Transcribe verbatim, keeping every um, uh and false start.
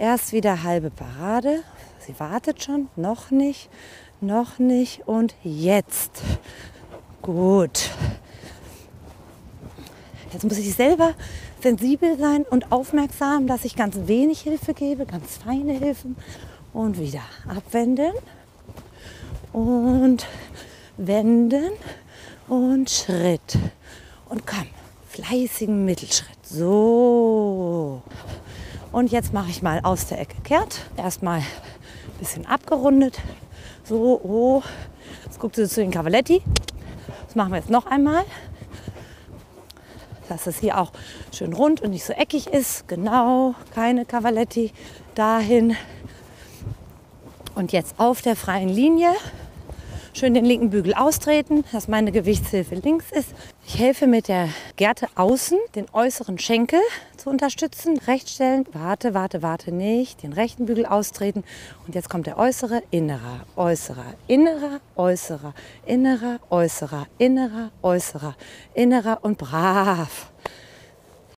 Erst wieder halbe Parade. Sie wartet schon. Noch nicht. Noch nicht. Und jetzt. Gut. Jetzt muss ich selber sensibel sein und aufmerksam, dass ich ganz wenig Hilfe gebe, ganz feine Hilfen. Und wieder abwenden. Und wenden. Und Schritt. Und komm, fleißigen Mittelschritt. So. Und jetzt mache ich mal aus der Ecke kehrt. Erstmal ein bisschen abgerundet. So, oh. Jetzt guckst du zu den Cavaletti. Das machen wir jetzt noch einmal. Dass es hier auch schön rund und nicht so eckig ist. Genau, keine Cavaletti. Dahin. Und jetzt auf der freien Linie. Schön den linken Bügel austreten, dass meine Gewichtshilfe links ist. Ich helfe mit der Gerte außen, den äußeren Schenkel zu unterstützen. Rechts stellen, warte, warte, warte nicht. Den rechten Bügel austreten. Und jetzt kommt der äußere, innerer, äußerer, innerer, äußerer, innerer, äußerer, innerer, äußerer, innerer und brav.